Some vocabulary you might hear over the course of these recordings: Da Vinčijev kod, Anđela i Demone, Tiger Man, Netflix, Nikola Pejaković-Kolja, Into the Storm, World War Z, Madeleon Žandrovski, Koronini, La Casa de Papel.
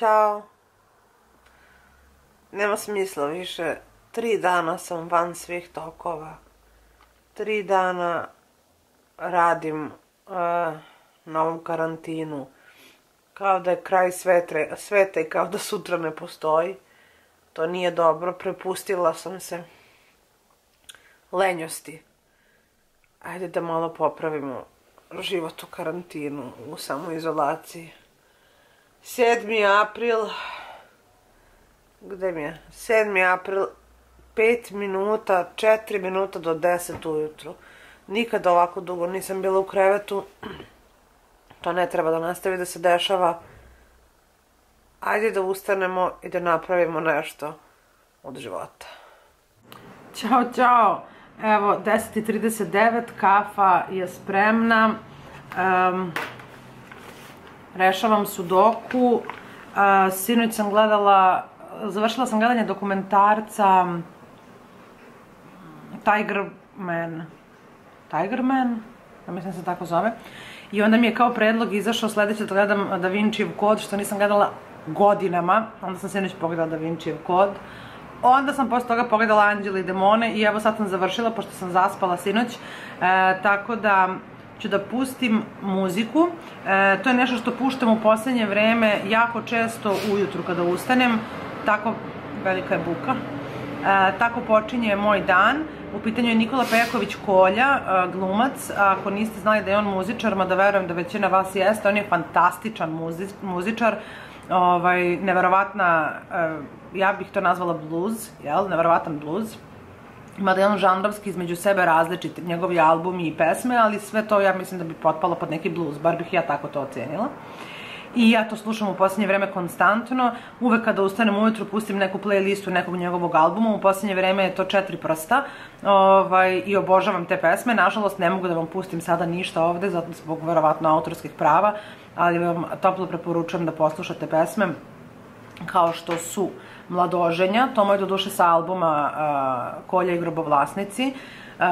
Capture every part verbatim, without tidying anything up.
Ćao. Nema smisla više. Tri dana sam van svih tokova. Tri dana radim na ovom karantinu. Kao da je kraj sveta i kao da sutra ne postoji. To nije dobro. Prepustila sam se lenjosti. Ajde da malo popravimo život u karantinu, u samoizolaciji. sedmi april, gde mi je? sedmi april, pet minuta, četiri minuta do deset ujutru. Nikad ovako dugo nisam bila u krevetu. To ne treba da nastavi da se dešava. Ajde da ustanemo i da napravimo nešto od života. Ćao, čao! Evo, deset i trideset devet, kafa je spremna. Rešavam sudoku. Sinoć sam gledala, završila sam gledanje dokumentarca Tiger Man. Tiger Man? Ja mislim se tako zove. I onda mi je kao predlog izašao sledeće da gledam Da Vinčijev kod, što nisam gledala godinama. Onda sam sinoć pogledala Da Vinčijev kod. Onda sam posle toga pogledala Anđela i Demone i evo sad sam završila pošto sam zaspala sinoć. Tako da ću da pustim muziku. To je nešto što puštam u poslednje vreme jako često ujutru kada ustanem. Tako, velika je buka. Tako počinje moj dan. U pitanju je Nikola Pejaković-Kolja, glumac. Ako niste znali da je on muzičar, mada verujem da većina vas jeste, on je fantastičan muzičar. Neverovatna, ja bih to nazvala bluz, neverovatan bluz. Madeleon Žandrovski između sebe različiti njegovi albumi i pesme, ali sve to ja mislim da bi potpalo pod neki bluz, bar bih ja tako to ocenila. I ja to slušam u posljednje vreme konstantno. Uvek kada ustanem ujutru pustim neku playlistu nekog njegovog albuma. U posljednje vreme je to Četiri prsta i obožavam te pesme. Nažalost ne mogu da vam pustim sada ništa ovde zato zbog verovatno autorskih prava, ali vam toplo preporučujem da poslušate pesme kao što su Mladoženja, to mu je doduše sa albuma Kolja i Grobovlasnici,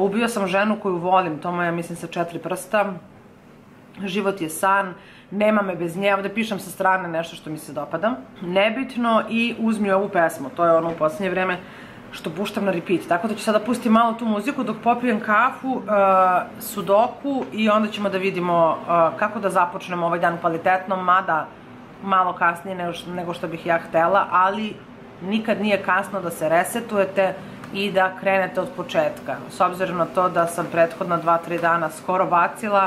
Ubio sam ženu koju volim, to mu je mislim sa Četiri prsta, Život je san, Nema me bez nje, ovde pišem sa strane nešto što mi se dopada, Nebitno i Uzmi ovu pesmu, to je ono u poslednje vreme što puštam na repeat, tako da ću sada pustiti malo tu muziku dok popijem kafu, sudoku i onda ćemo da vidimo kako da započnemo ovaj dan kvalitetno, mada malo kasnije nego što bih ja htela, ali nikad nije kasno da se resetujete i da krenete od početka. S obzirom na to da sam prethodna dva tri dana skoro bacila,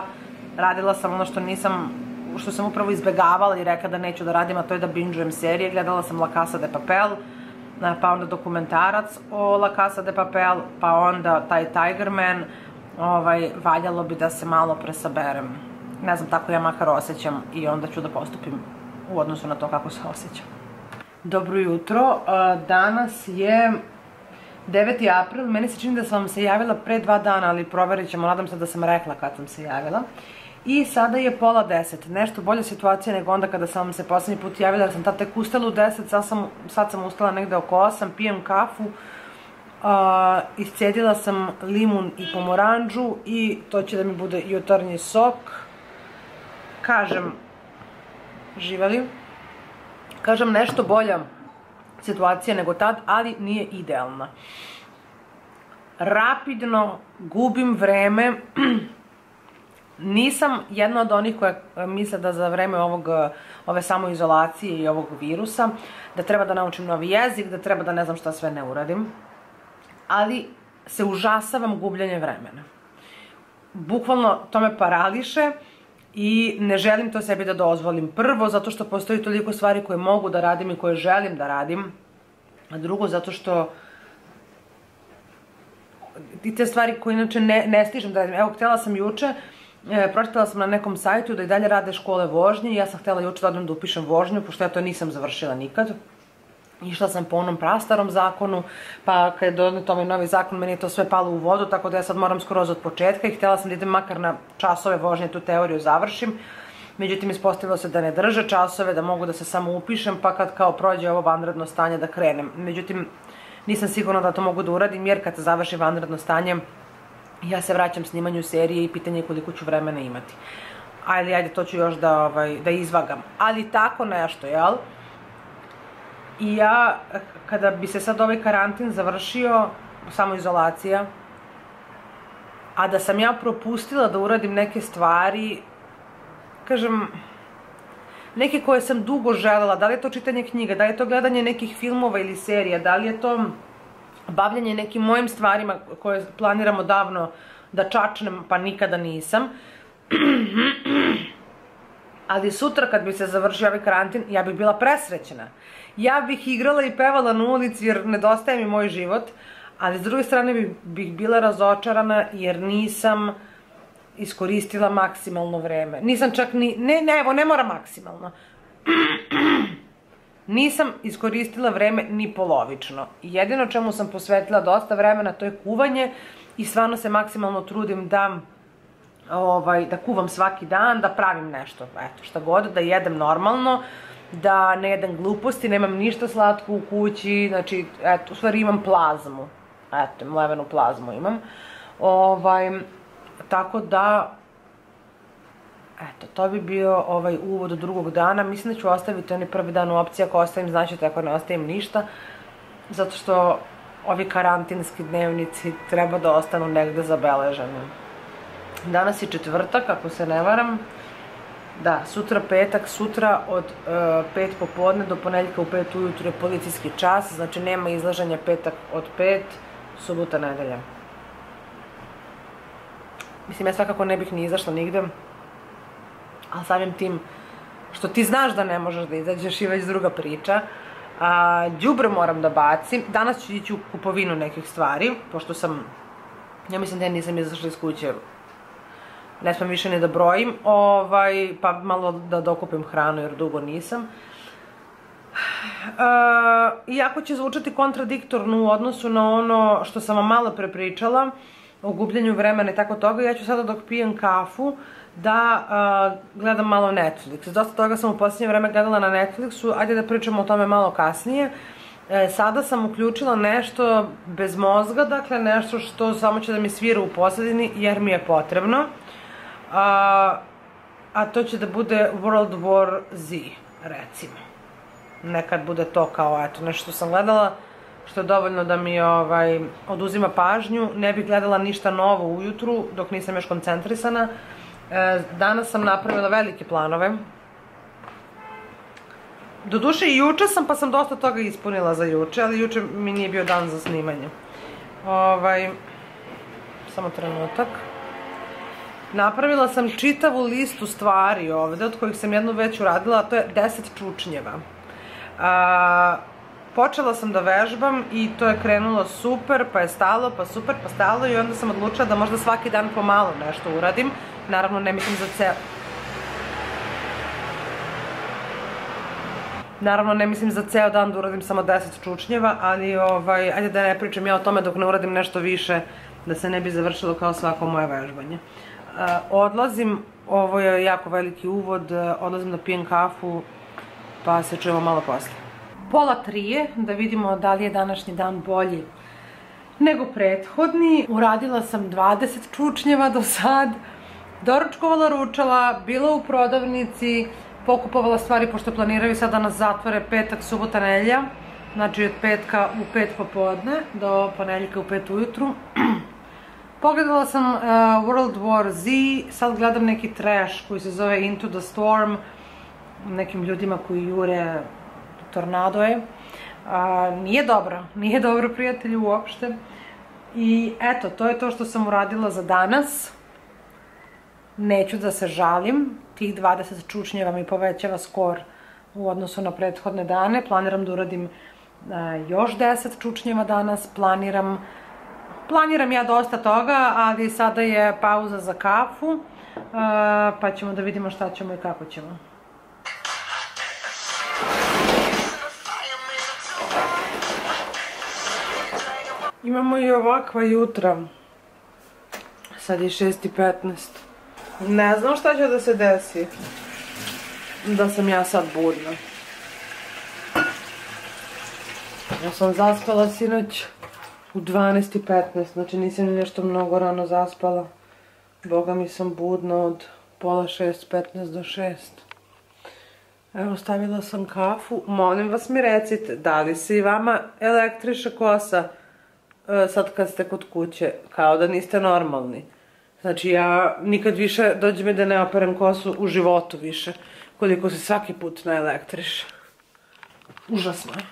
radila sam ono što nisam, što sam upravo izbegavala i rekla da neću da radim, a to je da binžujem serije. Gledala sam La Casa de Papel, pa onda dokumentarac o La Casa de Papel, pa onda taj Tiger Man. Valjalo bi da se malo presaberem. Ne znam, tako ja makar osjećam i onda ću da postupim u odnosu na to kako se osjećam. Dobro jutro, danas je deveti april, meni se čini da sam vam se javila pre dva dana, ali proverit ćemo, nadam se da sam rekla kad sam se javila. I sada je pola deset, nešto bolja situacija nego onda kada sam vam se poslednji put javila, jer sam tad tek ustala u deset, sad sam ustala negde oko osam, pijem kafu, iscedila sam limun i pomoranđu i to će da mi bude jutarnji sok. Kažem, živeli. Kažem, nešto bolja situacija nego tad, ali nije idealna. Rapidno gubim vreme. Nisam jedna od onih koja misle da za vreme ove samoizolacije i ovog virusa, da treba da naučim novi jezik, da treba da ne znam šta sve ne uradim. Ali se užasavam gubljenje vremena. Bukvalno to me parališe. I ne želim to sebi da dozvolim. Prvo, zato što postoji toliko stvari koje mogu da radim i koje želim da radim. A drugo, zato što i te stvari koje inače ne stižem da radim. Evo, htjela sam juče, pročitala sam na nekom sajtu da i dalje rade škole vožnje i ja sam htjela juče da odem da upišem vožnju, pošto ja to nisam završila nikad. Išla sam po onom prastarom zakonu, pa kada je donet ovaj novi zakon, meni je to sve palo u vodu, tako da ja sad moram skroz od početka i htjela sam da idem makar na časove vožnje, tu teoriju završim. Međutim, ispostavilo se da ne drže časove, da mogu da se samo upišem, pa kad kao prođe ovo vanredno stanje da krenem. Međutim, nisam sigurna da to mogu da uradim, jer kad se završi vanredno stanje, ja se vraćam snimanju serije i pitanje je koliko ću vremena imati. Ajde, ajde, to ću još da izvagam. Ali tako nešto, jel? I ja, kada bi se sad ovaj karantin završio, samoizolacija, a da sam ja propustila da uradim neke stvari, kažem, neke koje sam dugo želela, da li je to čitanje knjiga, da li je to gledanje nekih filmova ili serija, da li je to bavljanje nekim mojim stvarima koje planiram odavno da čačnem, pa nikada nisam. Ali sutra kad bi se završio ovaj karantin, ja bih bila presrećena. Ja bih igrala i pevala na ulici jer nedostaje mi moj život, ali s druge strane bih bila razočarana jer nisam iskoristila maksimalno vreme. Nisam čak ni... Ne, ne, evo, ne mora maksimalno. Nisam iskoristila vreme ni polovično. Jedino čemu sam posvetila dosta vremena, to je kuvanje i stvarno se maksimalno trudim da... da kuvam svaki dan, da pravim nešto, eto, šta god, da jedem normalno, da ne jedem gluposti, nemam ništa slatko u kući, znači, eto, u stvari imam plazmu, eto, mlevenu plazmu imam, ovaj, tako da, eto, to bi bio ovaj uvod do drugog dana, mislim da ću ostaviti onaj prvi dan u opciji, ako ostavim, znači tako ne ostavim ništa, zato što ovi karantinski dnevnici treba da ostanu negde zabeleženi. Danas je četvrtak, ako se ne varam, da, sutra petak, sutra od pet popodne do ponedjeljka u pet ujutru je policijski čas, znači nema izlaženja petak od pet, subota, nedelja. Mislim, ja svakako ne bih ni izašla nigde, ali samim tim što ti znaš da ne možeš da izađeš i već druga priča. Đubre moram da bacim, danas ću ići u kupovinu nekih stvari, pošto sam, ja mislim da ja nisam izašla iz kuće, ne smem više ne da brojim, pa malo da dokupim hranu jer dugo nisam. Iako će zvučati kontradiktorno u odnosu na ono što sam vam malo prepričala, o gubljenju vremena i tako toga, ja ću sada dok pijem kafu da gledam malo Netflix. Dosta toga sam u posljednje vreme gledala na Netflixu, ajde da pričamo o tome malo kasnije. Sada sam uključila nešto bez mozga, dakle nešto što samo će da mi svira u pozadini jer mi je potrebno. A to će da bude World War Z, recimo. Nekad bude to kao, eto, nešto sam gledala, što je dovoljno da mi oduzima pažnju. Ne bih gledala ništa novo ujutru, dok nisam još koncentrisana. Danas sam napravila velike planove. Doduše i juče sam, pa sam dosta toga ispunila za juče, ali juče mi nije bio dan za snimanje. Samo trenutak. Napravila sam čitavu listu stvari ovde, od kojih sam jednu već uradila, a to je deset čučnjeva. Počela sam da vežbam i to je krenulo super, pa je stalo, pa super, pa stalo i onda sam odlučila da možda svaki dan pomalo nešto uradim. Naravno, ne mislim za ceo... Naravno, ne mislim za ceo dan da uradim samo deset čučnjeva, ali ajde da ne pričam ja o tome dok ne uradim nešto više, da se ne bi završilo kao svako moje vežbanje. Odlazim, ovo je jako veliki uvod, odlazim da pijem kafu, pa se čujemo malo poslije. Pola trije, da vidimo da li je današnji dan bolji nego prethodni. Uradila sam dvadeset čučnjeva do sad, doručkovala, ručala, bila u prodavnici, pokupovala stvari, pošto planiraju sada da nas zatvore petak, subota, nedelja, znači od petka u pet popodne do ponedeljka u pet ujutru. Pogledala sam World War Z, sad gledam neki trash koji se zove Into the Storm, nekim ljudima koji jure tornadoje. Nije dobro, nije dobro, prijatelji, uopšte. I eto, to je to što sam uradila za danas. Neću da se žalim, tih dvadeset čučnjeva mi povećava skor u odnosu na prethodne dane. Planiram da uradim još deset čučnjeva danas, planiram... Planiram ja dosta toga, ali sada je pauza za kafu, pa ćemo da vidimo šta ćemo i kako ćemo. Imamo i ovakva jutra. Sad je šest i petnaest. Ne znam šta će da se desi. Da sam ja sad budna. Ja sam zaspala sinoć u dvanaest i petnaest, znači nisam nešto mnogo rano zaspala. Boga mi, sam budna od pola šest, petnaest do šest. Evo, stavila sam kafu. Molim vas mi recite, da li se i vama elektriša kosa sad kad ste kod kuće, kao da niste normalni? Znači, ja nikad više, dođe mi da ne operem kosu u životu više, koliko se svaki put na elektriša. Užasno je.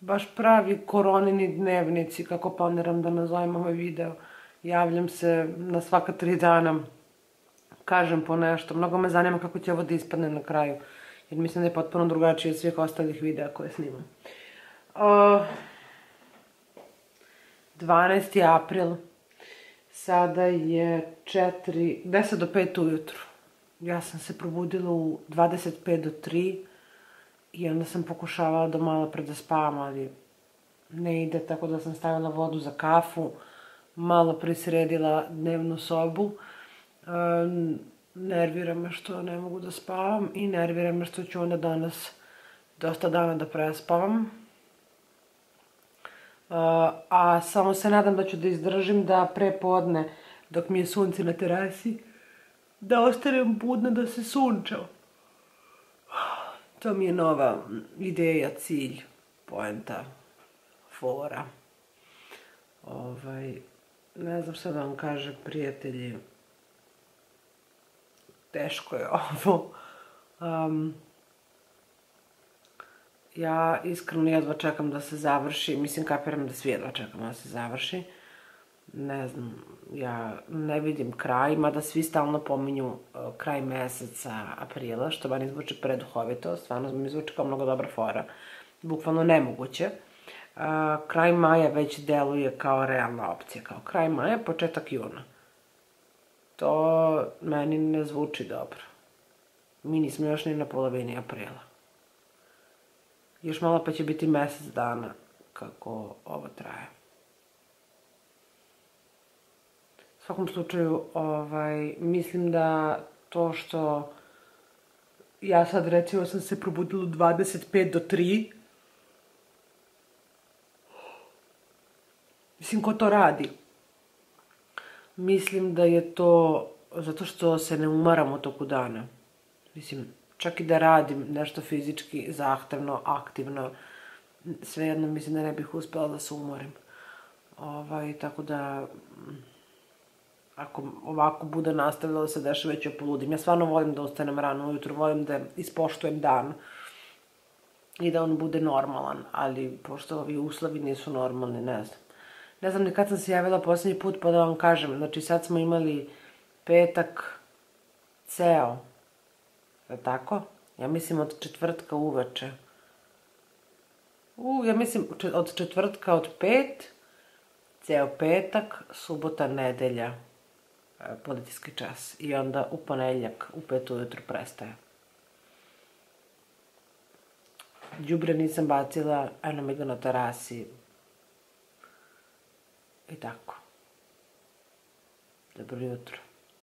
Baš pravi koronini dnevnici, kako planiram da nazovem ovaj video. Javljam se na svaka tri dana, kažem po nešto. Mnogo me zanima kako će ovo da ispadne na kraju, jer mislim da je potpuno drugačije od svih ostalih videa koje snimam. dvanaesti april, sada je deset do pet ujutru. Ja sam se probudila u dvadeset pet do tri i onda sam pokušavala da malo predspavam, ali ne ide, tako da sam stavila vodu za kafu, malo prisredila dnevnu sobu. Nervira me što ne mogu da spavam i nervira me što ću onda danas dosta dana da prespavam. A samo se nadam da ću da izdržim da pre podne, dok mi je sunce na terasi, da ostanem budna da se sunčam. To mi je nova ideja, cilj, poenta, fora. Ovaj, ne znam što da vam kažem, prijatelji. Teško je ovo. Ja iskreno jedva čekam da se završi. Mislim, kapiram da svi jedva čekamo da se završi. Ne znam, ja ne vidim kraj, mada svi stalno pominju kraj meseca aprila, što meni zvuči preduhovito, stvarno mi zvuči kao mnogo dobra fora. Bukvalno nemoguće. Kraj maja već deluje kao realna opcija, kao kraj maja, početak juna. To meni ne zvuči dobro. Mi nismo još ni na polovini aprila. Još malo pa će biti mesec dana kako ovo traje. U svakom slučaju, mislim da to što ja sad recimo sam se probudila u dvadeset pet do tri. Mislim, ko to radi? Mislim da je to zato što se ne umaram u toku dana. Mislim, čak i da radim nešto fizički zahtevno, aktivno, svejedno mislim da ne bih uspela da se umorim. Tako da, ako ovako bude nastavljalo se dešava, već joj poludim. Ja stvarno volim da ustanem rano ujutru, volim da ispoštujem dan i da on bude normalan, ali pošto ovi uslovi nisu normalni, ne znam. Ne znam ni kad sam se javila posljednji put, pa da vam kažem, znači sad smo imali petak ceo, je li tako? Ja mislim od četvrtka uveče. U, ja mislim od četvrtka od pet, ceo petak, subota, nedelja, policijski čas. I onda u ponedjeljak, u pet ujutru prestaje. Đubre nisam bacila, eno mi ga na terasi. I tako. Dobro jutro.